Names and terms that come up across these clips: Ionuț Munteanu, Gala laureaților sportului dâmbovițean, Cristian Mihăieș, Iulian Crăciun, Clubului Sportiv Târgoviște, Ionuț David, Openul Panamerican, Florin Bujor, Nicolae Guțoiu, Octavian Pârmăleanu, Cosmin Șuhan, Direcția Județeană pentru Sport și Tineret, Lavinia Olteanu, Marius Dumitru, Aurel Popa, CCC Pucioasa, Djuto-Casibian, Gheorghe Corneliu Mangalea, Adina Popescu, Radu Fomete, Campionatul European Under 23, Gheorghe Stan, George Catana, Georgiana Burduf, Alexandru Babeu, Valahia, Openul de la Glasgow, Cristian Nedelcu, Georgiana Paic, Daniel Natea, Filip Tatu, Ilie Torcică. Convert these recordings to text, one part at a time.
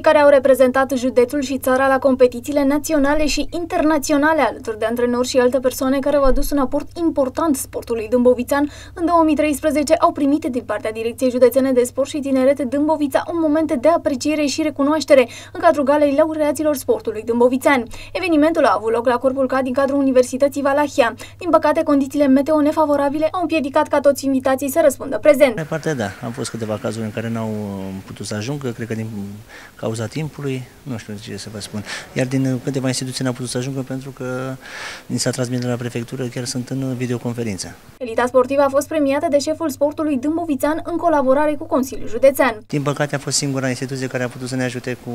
cei care au reprezentat județul și țara la competițiile naționale și internaționale, alături de antrenori și alte persoane care au adus un aport important sportului dâmbovițean. În 2013 au primit din partea Direcției Județene de Sport și Tineret Dâmbovița un moment de apreciere și recunoaștere în cadrul Galei laureaților sportului dâmbovițean. Evenimentul a avut loc la Corpul K din cadrul Universității Valahia. Din păcate, condițiile meteo nefavorabile au împiedicat ca toți invitații să răspundă prezent. Mai parte, da, am fost câteva cazuri în care n-au putut să ajungă, cred că din cauza timpului, nu știu ce să vă spun. Iar din câteva instituții n-au putut să ajungă pentru că ni s-a transmis de la prefectură, chiar sunt în videoconferință. Elita sportivă a fost premiată de șeful sportului dâmbovițean în colaborare cu Consiliul Județean. Din păcate a fost singura instituție care a putut să ne ajute cu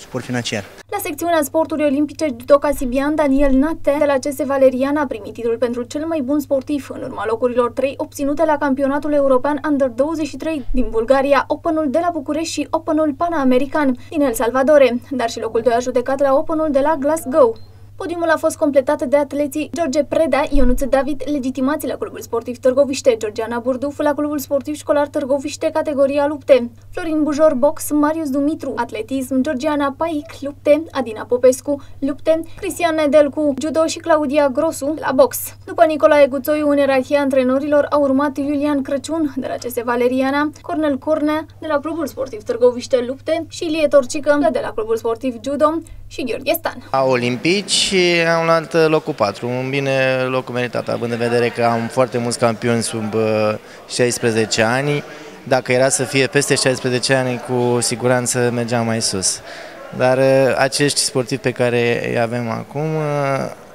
suport financiar. La secțiunea sporturi olimpice, Djuto-Casibian, Daniel Natea de la CS Valeriana a primit titlul pentru cel mai bun sportiv în urma locurilor 3 obținute la Campionatul European Under 23 din Bulgaria, Openul de la București și Openul Panamerican din El Salvadore, dar și locul 2 a judecat la Openul de la Glasgow. Podiumul a fost completat de atleții George Preda, Ionuț David, legitimați la Clubul Sportiv Târgoviște, Georgiana Burduf la Clubul Sportiv Școlar Târgoviște, categoria lupte, Florin Bujor, box, Marius Dumitru, atletism, Georgiana Paic, lupte, Adina Popescu, lupte, Cristian Nedelcu, judo și Claudia Grosu la box. După Nicolae Guțoiu, în ierarhia antrenorilor a urmat Iulian Crăciun de la CS Valeriana, Cornel Cornea de la Clubul Sportiv Târgoviște, lupte și Ilie Torcică de la Clubul Sportiv Judo și Gheorghe Stan. A olimpici și am luat locul 4, un bine locul meritat, având în vedere că am foarte mulți campioni sub 16 ani. Dacă era să fie peste 16 ani, cu siguranță mergeam mai sus. Dar acești sportivi pe care îi avem acum,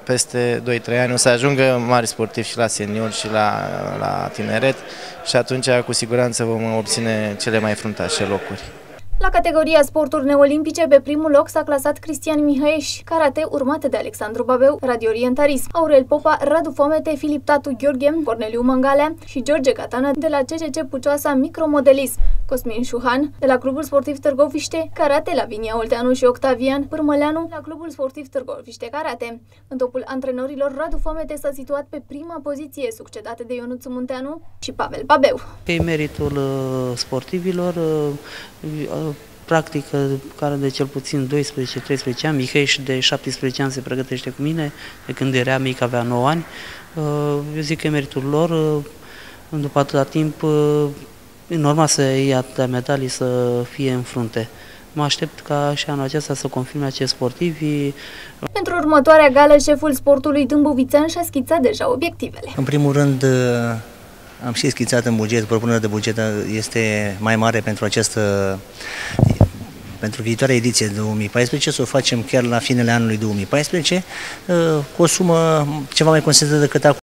peste 2-3 ani o să ajungă mari sportivi și la senior și la tineret și atunci cu siguranță vom obține cele mai fruntașe locuri. La categoria sporturi neolimpice, pe primul loc s-a clasat Cristian Mihăieș, karate, urmat de Alexandru Babeu, radiorientarism, Aurel Popa, Radu Fomete, Filip Tatu, Gheorghe Corneliu Mangalea și George Catana de la CCC Pucioasa, micromodelism, Cosmin Șuhan de la Clubul Sportiv Târgoviște, karate, Lavinia Olteanu și Octavian Pârmăleanu la Clubul Sportiv Târgoviște karate. În topul antrenorilor, Radu Fomete s-a situat pe prima poziție, succedată de Ionuț Munteanu și Pavel Babeu. Pe meritul sportivilor, practic, care de cel puțin 12-13 ani, Mihăieș de 17 ani se pregătește cu mine, de când era mic, avea 9 ani. Eu zic că e meritul lor, după atâta timp, normal să ia atâtea medalii să fie în frunte. Mă aștept ca și anul acesta să confirme acești sportivi. Pentru următoarea gală, șeful sportului dâmbovițean și-a schițat deja obiectivele. În primul rând, am și schițat în buget, propunerea de buget este mai mare pentru viitoarea ediție 2014, să o facem chiar la finele anului 2014, cu o sumă ceva mai consistentă decât acum.